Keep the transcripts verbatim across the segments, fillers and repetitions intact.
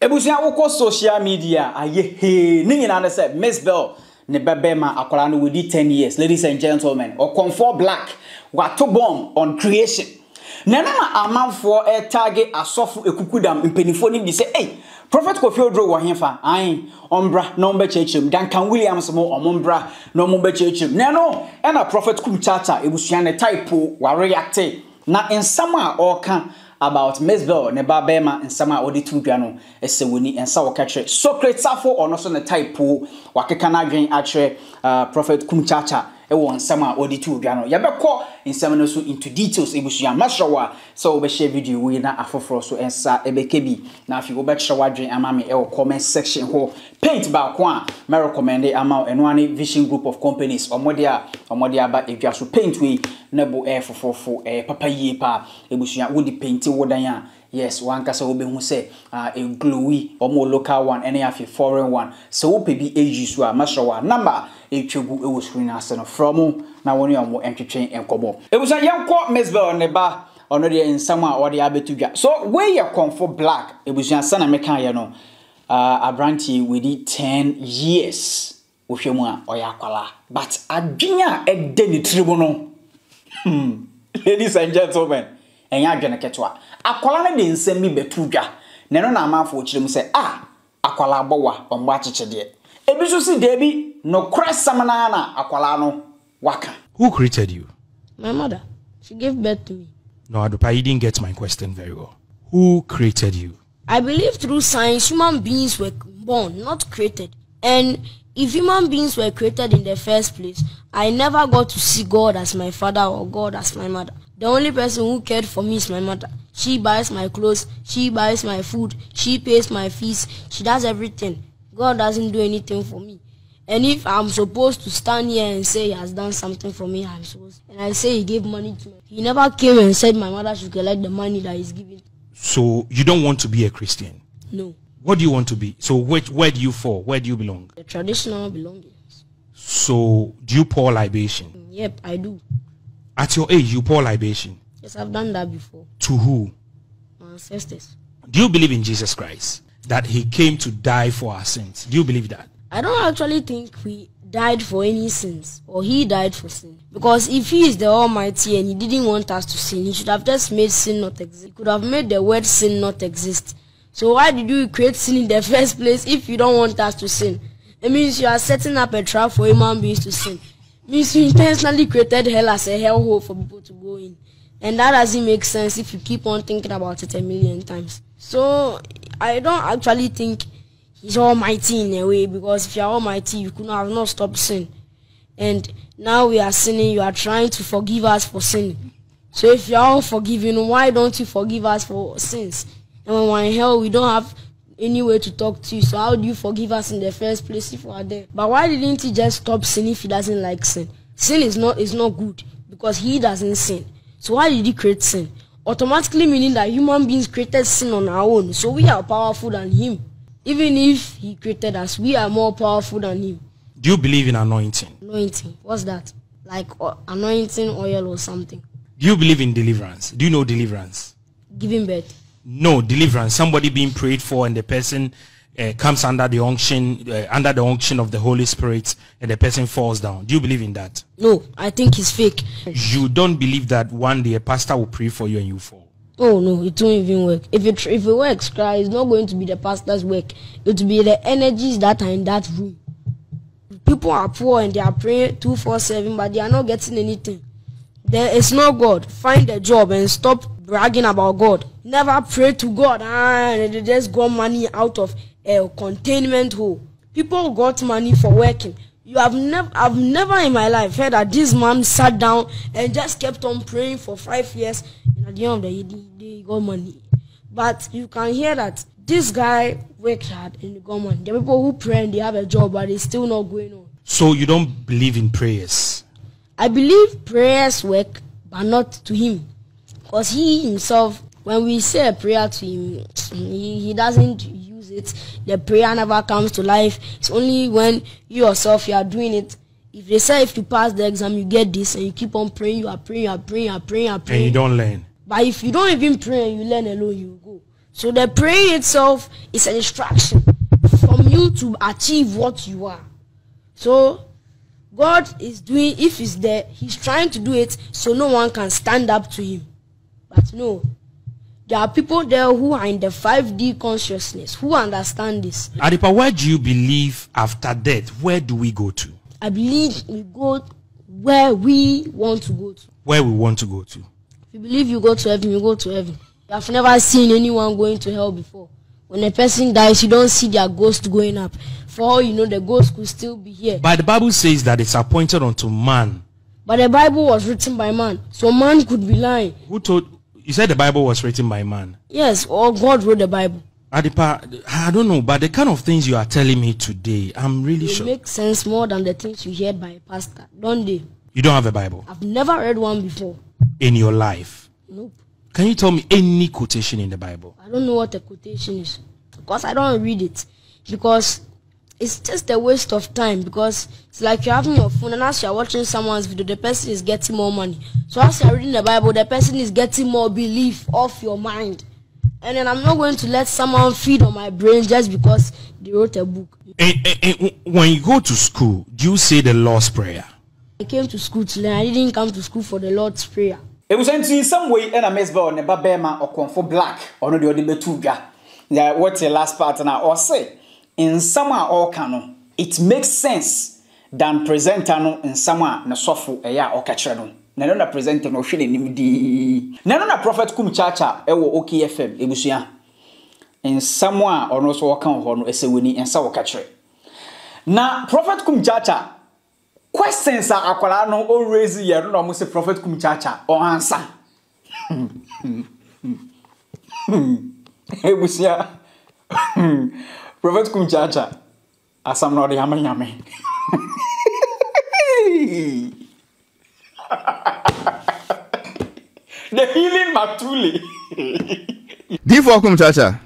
Ebusia woko social media aye he ninyi na say MzBel ne bebe ma akwara no within ten years ladies and gentlemen or conform black wato bomb on creation na na amanfo e target asofu ekukudam mpenifo ni bi say eh Prophet Kofi Odu wo henfa ai ombra no mbe chechim Duncan Williams mo ombra no mbe chechim na no e na Prophet Kumchacha ebusia ne type wa react na insama or kan about MzBel ne babema nsama odi tudwano esewoni ensa wokatre Socrates afo ono so ne type wakeka na dwen atre uh, Prophet Kumchacha ewo nsama odi tudwano yebekọ nsama no so into details ebusuya mashawa so we share video we na afoforo so ensa ebekebi na afi we betrewa adwen amame ewo comment section ho paint ba ko a me recommend ama eno ani vision group of companies omodia omodia ba edwa so paint we nebo efofofo e papa yie pa ebusuya wo di paint wodanya yes one kasa wo be hu say uh, a glowy omo local one any afi foreign one so wo pe bi use wa mashawa number etwegu ewo screen asano from na woni omo entwetwen enkobo ebusuya yenko MzBel ne ba ono de nsama wo de abetudwa so we ye comfort black ebusuya sana mekan ye no uh abranti within ten years ohwemu a oyakwala but adwenya ede ni tribu no hmm ladies and gentlemen enya adwene ketwa akwala ne de nsam bi betudwa ne no na amafo okiremu se ah akwala bowa ombo achichede ebisu si de bi no kwresam na na akwala no waka. Who created you? My mother, she gave birth to me. No, Adupa, you didn't get my question very well. Who created you? I believe through science, human beings were born, not created. And if human beings were created in the first place, I never got to see God as my father or God as my mother. The only person who cared for me is my mother. She buys my clothes, she buys my food, she pays my fees, she does everything. God doesn't do anything for me. And if I'm supposed to stand here and say he has done something for me, I'm supposed to. And I say he gave money to me. He never came and said my mother should collect the money that he's giving. So you don't want to be a Christian? No. What do you want to be? So which, where do you fall? Where do you belong? The traditional belongings. So do you pour libation? Yep, I do. At your age, you pour libation? Yes, I've done that before. To who? My ancestors. Do you believe in Jesus Christ? That he came to die for our sins? Do you believe that? I don't actually think we died for any sins, or he died for sin. Because if he is the Almighty and he didn't want us to sin, he should have just made sin not exist. He could have made the word sin not exist. So why did you create sin in the first place if you don't want us to sin? It means you are setting up a trap for human beings to sin. It means you intentionally created hell as a hellhole for people to go in. And that doesn't make sense if you keep on thinking about it a million times. So I don't actually think he's almighty in a way, because if you're almighty, you could not have not stopped sin. And now we are sinning, you are trying to forgive us for sin. So if you're all forgiving, why don't you forgive us for sins? And when we're in hell, we don't have any way to talk to you. So how do you forgive us in the first place if we are there? But why didn't he just stop sin if he doesn't like sin? Sin is not, is not good, because he doesn't sin. So why did he create sin? Automatically meaning that human beings created sin on our own. So we are powerful than him. Even if he created us, we are more powerful than him. Do you believe in anointing? Anointing. What's that? Like uh, anointing oil or something. Do you believe in deliverance? Do you know deliverance? Giving birth. No, deliverance. Somebody being prayed for and the person uh, comes under the unction, uh, under the unction of the Holy Spirit, and the person falls down. Do you believe in that? No, I think it's fake. You don't believe that one day a pastor will pray for you and you fall? Oh no, it won't even work. If it if it works, Christ, it's not going to be the pastor's work. It will be the energies that are in that room. People are poor and they are praying two four seven, but they are not getting anything. There is no God. Find a job and stop bragging about God. Never pray to God and they just got money out of a containment hole. People got money for working. You have never, I've never in my life heard that this man sat down and just kept on praying for five years and at the end of the day, he got money. But you can hear that this guy worked hard and he got money. There are people who pray and they have a job, but it's still not going on. So you don't believe in prayers? I believe prayers work, but not to him. Because he himself, when we say a prayer to him, he, he doesn't use it. The prayer never comes to life. It's only when you yourself, you are doing it. If they say if you pass the exam, you get this, and you keep on praying, you are praying, you are praying, you are praying, you are praying. And you don't learn. But if you don't even pray and you learn alone, you go. So the praying itself is a distraction from you to achieve what you are. So God is doing, if he's there, he's trying to do it so no one can stand up to him. But no, there are people there who are in the five D consciousness, who understand this. Adipa, where do you believe after death? Where do we go to? I believe we go where we want to go to. Where we want to go to. If you believe you go to heaven, you go to heaven. You have never seen anyone going to hell before. When a person dies, you don't see their ghost going up. For all you know, the ghost could still be here. But the Bible says that it's appointed unto man. But the Bible was written by man, so man could be lying. Who told you? Said the Bible was written by man. Yes, or God wrote the Bible. Adipa, I don't know, but the kind of things you are telling me today, I'm really sure. It makes sense more than the things you hear by a pastor, don't they? You don't have a Bible? I've never read one before. In your life? Nope. Can you tell me any quotation in the Bible? I don't know what a quotation is, because I don't read it. Because it's just a waste of time, because it's like you're having your phone and as you're watching someone's video, the person is getting more money. So as you're reading the Bible, the person is getting more belief off your mind. And then I'm not going to let someone feed on my brain just because they wrote a book. And, and, and when you go to school, do you say the Lord's Prayer? I came to school to learn. I didn't come to school for the Lord's Prayer. It was in some way, and I MzBel never bear man or come for black or no the other betuga. Yeah, what's the last part now? Or say in summer or canon, it makes sense than presentano in summer no sofu a ya or catcherano. Nanona presenter no shilling him di Nanona Prophet Kumchacha, ewo Oki F M, Ebusia. In someone or no so account or no essewini and so catcher. Now, Prophet Kumchacha. Questions are akwara no always here no mo say Prophet Kumchacha or answer. Hey busia. Prophet Kumchacha asam no de yamanyame. The healing matuli. Di for Kumchacha.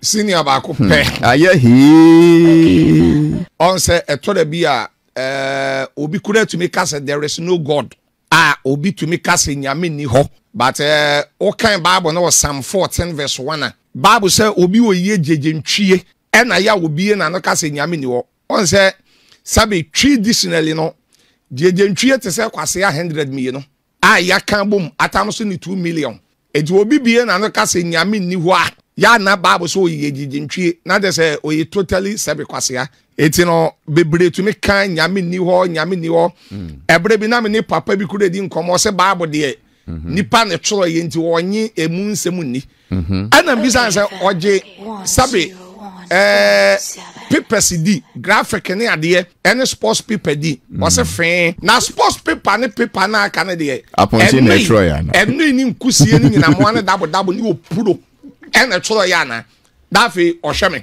Senior ba ko pe. Aye he. On say e to de bia Uh, Obi could to make us there is no God. Ah, Obi to make us in Yamini ho. But uh, okay, Bible no Psalm fourteen verse one. Bible say Obi wo ye jejin tree. And I will be in anokase in Yamini ho. On say sabi tree dictionary no. Jejin tree to say kwase hundred million. Ah, ya can boom atamusu ni two million. It will be be in anokase in Yamini ho. Ya na Bible so ye jejin tree. Now they say oh ye totally sabi kwase. It's you know, be brave to make kind, yammy new ho, yammy new ho. A brave nominee papa be could in come or say Bible dear. Nipan a troy into one ye a moon semuni. And a business or J. Sabi, eh, paper C D, graphic and idea, and a sports paper D. Was a friend. Now sports paper and paper na Canada. Upon a troy, and no new cuisine in a one double double new poodle and a troyana. Daffy or shaman.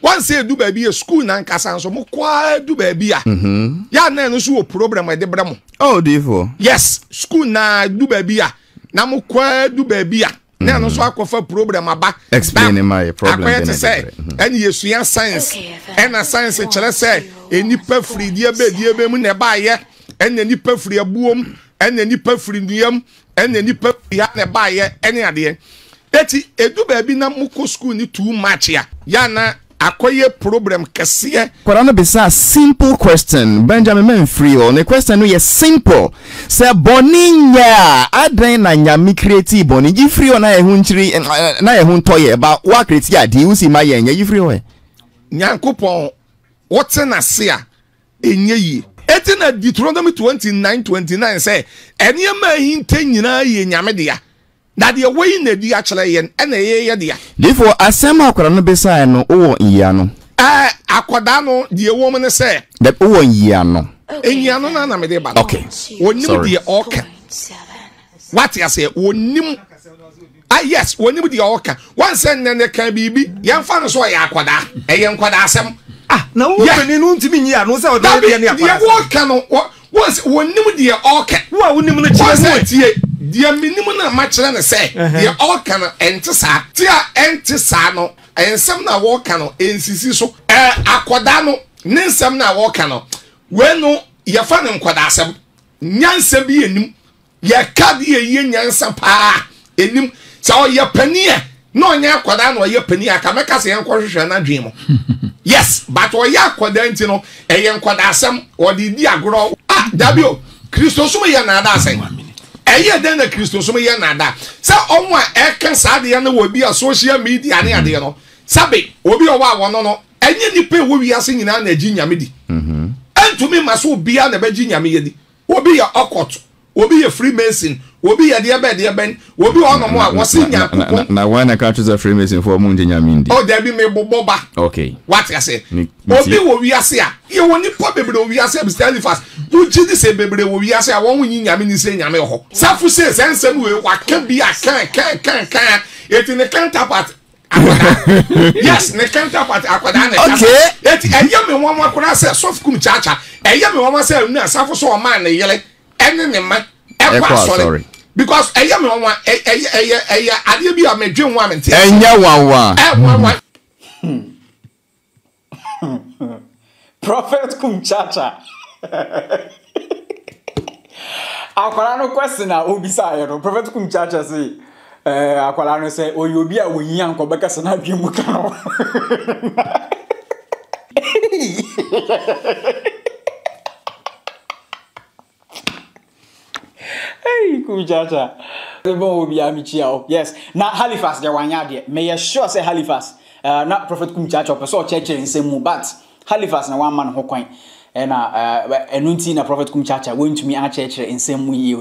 Once you do baby a school nan kasan so mo kwa do baby a. Mhm. Ya na no so problem e de bramo. Oh dear. Yes, school na do baby a. Na mo kwa do baby a. Na no so akofa problem aba. Explain my problem. Akwete say, "Any yesua science." And a science chere say, "Enipa free die be die be mu na ba ye. Ene nipa free abuom, ene nipa free nduam, ene nipa free ha na ba ye, ene ade." Eti edu baby na mo ko school ni too much ya. Ya na Akoye problem kasiye. Korano bisa simple question. Benjamin Menfrio. On the question no ye simple. Se boninya adren na nyami create boni. Jifrio na ehunchiri na ehuntoye ba wa create ya di usi ma yenye jifrio e. Nyankopon wotena sia enye yi. Eti na Deuteronomy twenty-nine twenty-nine say enye ma hinte nyina ye nyame dia. That the way in the day actually and a dear. Therefore, I send my corona beside no or Yano. Ah, Aquadano, the woman say that oh, Yano. In Yano, Nana Medeba. Okay, when you the orca. What I say, when you ah, yes, when you the orca. One send then there can be young fans why Aquada, a young quadasem. Ah, no, yeah, no, to me, I don't know that be any of the once when you the orca. What would you say? Dear minimum match and say, dear all can enter sa, dear enter sano, and some na walkano, and so eh, aquadano, nin some na walkano. Well, no, your fan and quadasem, Nyan Sabianum, your cadi a yin yan sampa, and him, so your penny, No nya kwada na oye pani aka meka se enkohwehwe na dwem. Yes, but oye akwada nti no eye nkwada asem odi di agoro. Ah, dabio. Kristo sum ye na ada asem. Eye den na Kristo sum ye na ada. Se onwa e kan saade ye na obi a social media ne ade no. Sabe obi owa wono no enye nipa wo wiase nyina na ji nyame di. Mhm. Entumi maso obi a na ba ji nyame ye di. Obi ya okot. Obi ya Freemason. Obi ya dia bed ya ben. Obi wa no mo a wose nyankopon. Na one countries of Freemason for mu nya mindi. Oh there be me boba. Okay. What I say? Obi wo wiase a. Ye woni po bebre wiase be stand fast. Wo ji dise bebre wo wiase a won nyi nyame ni se nyame ho. Safu se sensem we wa ka bi a kan kan kan kan. It in the counterpart. Yes, ne counterpart akwada na. Okay. It eye me won akwada se Prophet Kumchacha. Eye me won se nu asafo so o man ne yele. Ene ne ma sorry because I am one I did be a major woman. Prophet Kumchacha. Aqualano question now, Obisai, Prophet Kumchacha say, Aqualano say, oh, you'll be a winyan, Kobacas and have you mukano. Hey, Kumchacha. The will be amichia. Yes. Now Halifax, the one yard. May I sure say Halifax. Uh, not Prophet Kumchacha. Person church in same but Halifax na one man who coin. And uh, enunti na Prophet Kumchacha went to me and church in same way.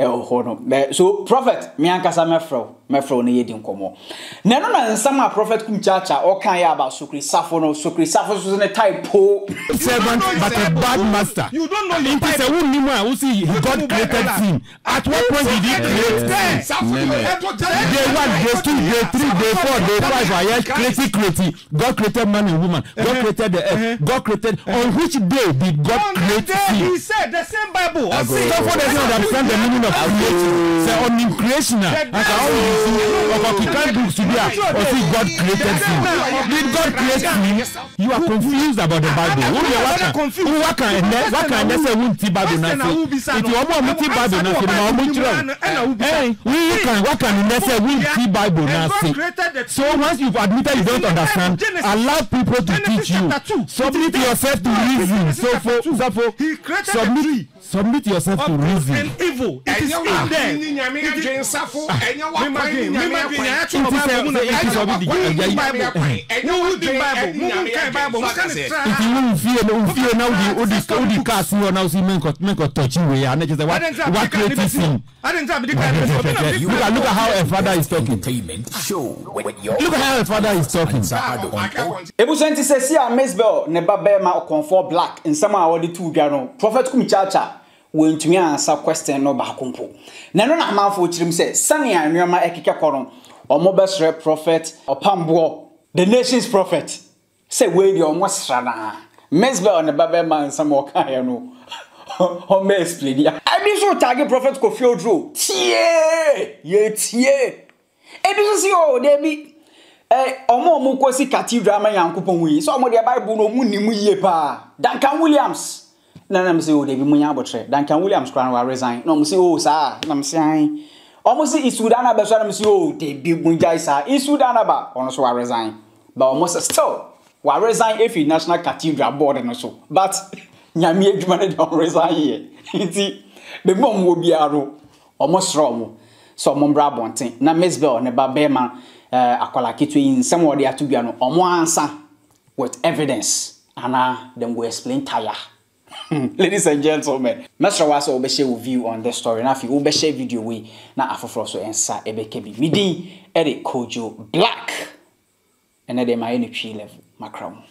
So Prophet, me ankasa mefro, mefro ne yedi nkomo. Na no na nsama Prophet Kumchacha o kan ya about Sukri Safo no Sukri Safo so ne type po servant but a bad master. You don't know him say who ni mo who see God created him. At what point did he create him? Safo you have to tell him. Day one, day two, day three, day four, day five, I had created created. God created man and woman. God created the earth. God created. On which day did God create him? He said the same Bible. Safo doesn't understand the meaning of creation. Say on him creation. As I always say, you can't do today. Or see God created him. Did God create him? You are confused about the Bible. Who you what can? Who what can? What can they say? Who the Bible not say? If you want to meet the Bible not say, now we try. Hey, who can? What can they say? Who the Bible not say? So once you've admitted you don't understand, allow people to teach you. Submit yourself to reason. So for, so for, submit. Submit yourself to reason. And evil. It is in there. It is Look at how a father is talking. Look at how a father is talking. Ebusenti says, MzBel, Nebabema ma comfort black. In some hour, the two Gano. Prophet Kumchacha. When to me answer question no bakumpo. Nano na manfo chirim say sania nneoma ekeka koron omo besre prophet opambour the nation's prophet say we dey omo sra na MzBel on the Bible man some okan here no omo explain ya ebi so target prophet Kofi Odu tie ye tie ebi so si o dey bi eh omo omo kosi cathedral man yankopon wi so omo dey Bible no mu nimu ye pa Duncan Williams. No, I'm saying, oh, they be munya botre. Duncan Williams crown will resign. No, I'm saying, oh, sir. No, I'm saying, almost in Sudan, I'm saying, oh, they be munya sir. In Sudan, ba, also will resign. But almost still, will resign if the National Cathedral Board and also. But nyami ejumane don't resign here. Inti, the mom will be aro. Almost wrong. So mom bra bonting. Na MzBel ne ba be man akwala kitwe in somebody atu bi ano. Omo answer with evidence. Ana them go explain tire. Ladies and gentlemen, Mister Waso will share with you on this story. Now, if you will share video, we now have for us to answer a B K B. We did Eric Kojo Black, and then my energy level, my crown.